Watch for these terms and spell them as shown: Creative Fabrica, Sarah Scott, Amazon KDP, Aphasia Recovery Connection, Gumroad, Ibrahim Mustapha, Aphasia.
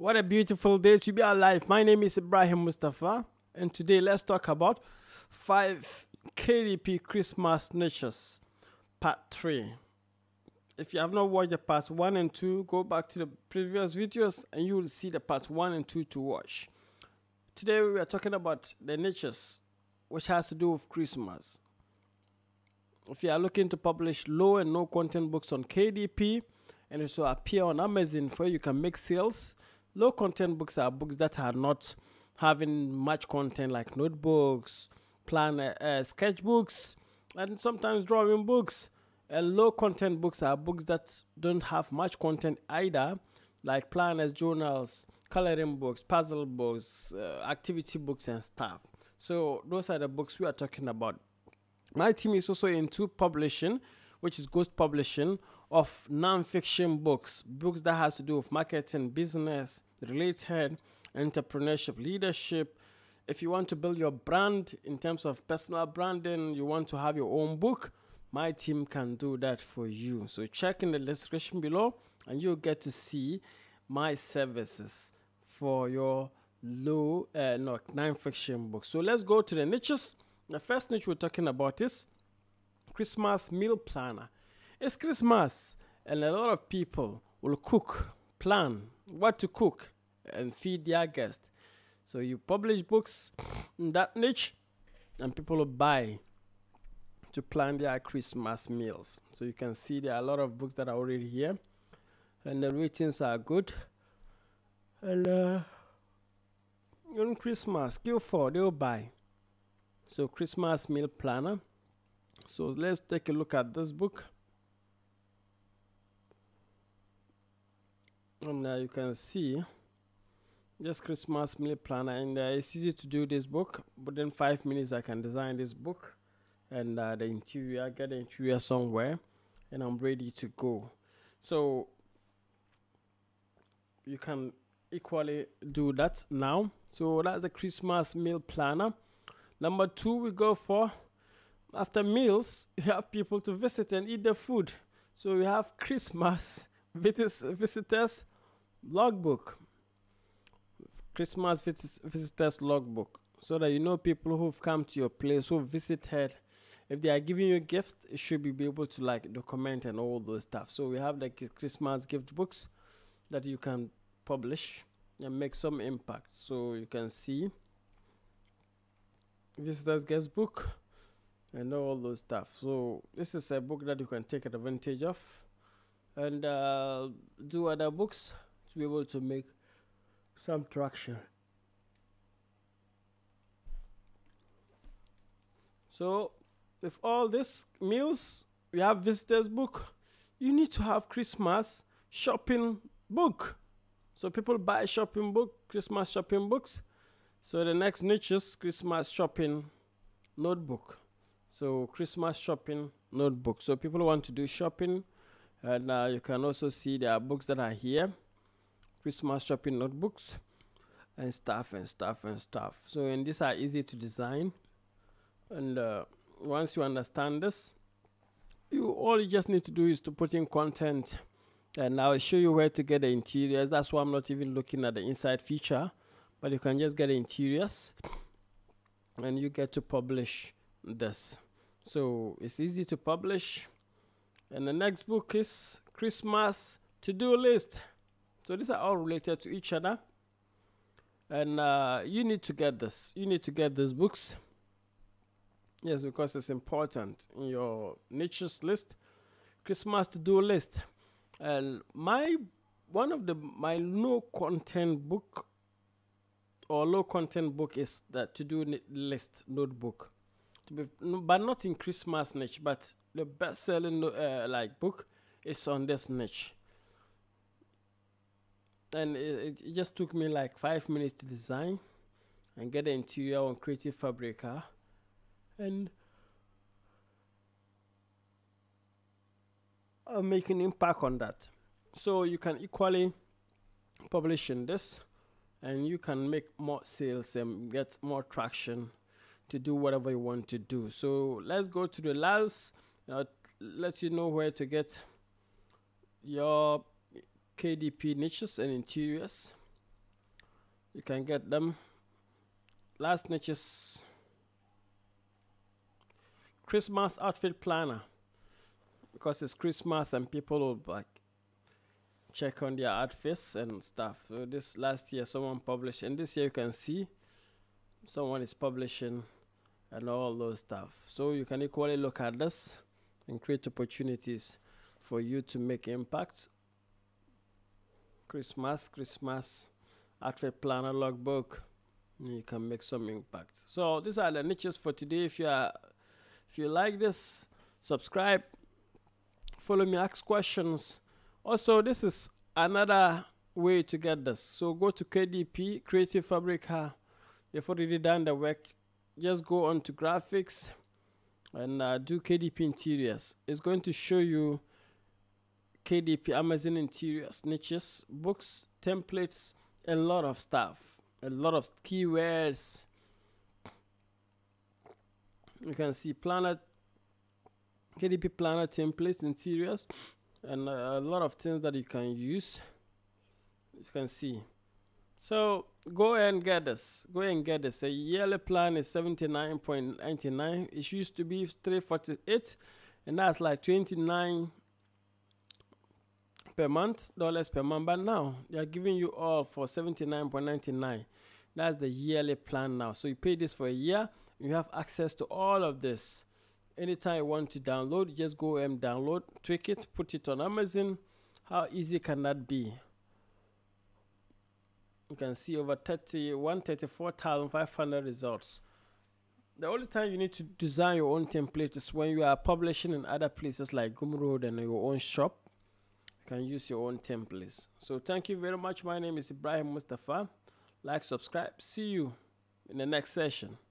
What a beautiful day to be alive. My name is Ibrahim Mustapha, and today let's talk about 5 KDP Christmas niches, part 3. If you have not watched the part 1 and 2, go back to the previous videos and you will see the part 1 and 2 to watch. Today we are talking about the niches, which has to do with Christmas. If you are looking to publish low and no content books on KDP, and it will appear on Amazon where you can make sales, low content books are books that are not having much content, like notebooks, planner, sketchbooks, and sometimes drawing books. And low content books are books that don't have much content either, like planners, journals, coloring books, puzzle books, activity books, and stuff. So those are the books we are talking about. My team is also into publishing, which is ghost publishing of non-fiction books, books that has to do with marketing, business, related, entrepreneurship, leadership. If you want to build your brand in terms of personal branding, you want to have your own book, my team can do that for you. So check in the description below and you'll get to see my services for your non-fiction books. So let's go to the niches. The first niche we're talking about is Christmas meal planner. It's Christmas and a lot of people will cook, plan what to cook and feed their guests. So you publish books in that niche and people will buy to plan their Christmas meals. So you can see there are a lot of books that are already here and the ratings are good. And on Christmas, Q4, they'll buy. So Christmas meal planner. So let's take a look at this book, and now you can see just Christmas meal planner, and it's easy to do this book, but in 5 minutes I can design this book and the interior, get the interior somewhere, and I'm ready to go. So you can equally do that now. So that's the Christmas meal planner. Number 2 we go for, after meals, you have people to visit and eat the food. So you have Christmas visitors logbook. Christmas visitors logbook. So that you know people who've come to your place, who visited. If they are giving you gifts, it should be able to like document and all those stuff. So we have the Christmas gift books that you can publish and make some impact. So you can see visitors guest book and all those stuff. So this is a book that you can take advantage of and do other books to be able to make some traction. So with all these meals, we have visitors book. You need to have Christmas shopping book. So people buy shopping book, Christmas shopping books. So the next niche is Christmas shopping notebook. So Christmas shopping notebook. So people want to do shopping, and you can also see there are books that are here, Christmas shopping notebooks and stuff and stuff and stuff. So and these are easy to design, and once you understand this, you all you just need to do is to put in content, and I'll show you where to get the interiors. That's why I'm not even looking at the inside feature, but you can just get the interiors and you get to publish this. So it's easy to publish. And the next book is Christmas to-do list. So these are all related to each other, and you need to get this, you need to get these books, yes, because it's important in your niches list. Christmas to-do list, and one of my no content book or low content book is the to-do list notebook. But not in Christmas niche, but the best-selling like book is on this niche, and it just took me like 5 minutes to design and get the interior on Creative Fabrica, and I'm making impact on that. So you can equally publish in this, and you can make more sales and get more traction to do whatever you want to do. So let's go to the last. I'll let you know where to get your KDP niches and interiors. you can get them. Last niche is Christmas outfit planner, because it's Christmas and people will like check on their outfits and stuff. So this last year someone published, and this year you can see someone is publishing and all those stuff. So you can equally look at this and create opportunities for you to make impacts. Christmas outfit planner logbook, you can make some impact. So these are the niches for today. If you like this, subscribe, follow me, ask questions. Also, this is another way to get this. So go to KDP, Creative Fabrica. They've already done the work. Just go on to graphics and do KDP interiors. It's going to show you KDP, Amazon interiors, niches, books, templates, a lot of stuff, a lot of keywords. You can see planner, KDP planner, templates, interiors, and a lot of things that you can use. You can see. So go and get this. Go and get this. A yearly plan is 79.99. It used to be 348, and that's like 29 per month, dollars per month. But now they are giving you all for 79.99. That's the yearly plan now. So you pay this for a year. You have access to all of this. Anytime you want to download, just go and download, tweak it, put it on Amazon. How easy can that be? You can see over 134,500 results. The only time you need to design your own template is when you are publishing in other places like Gumroad and your own shop. You can use your own templates. So thank you very much. My name is Ibrahim Mustapha. Like, subscribe. See you in the next session.